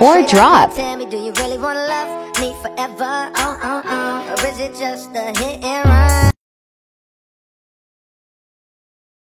or drop. Tell me, do you really want to love me forever? Or is it just a hit and run?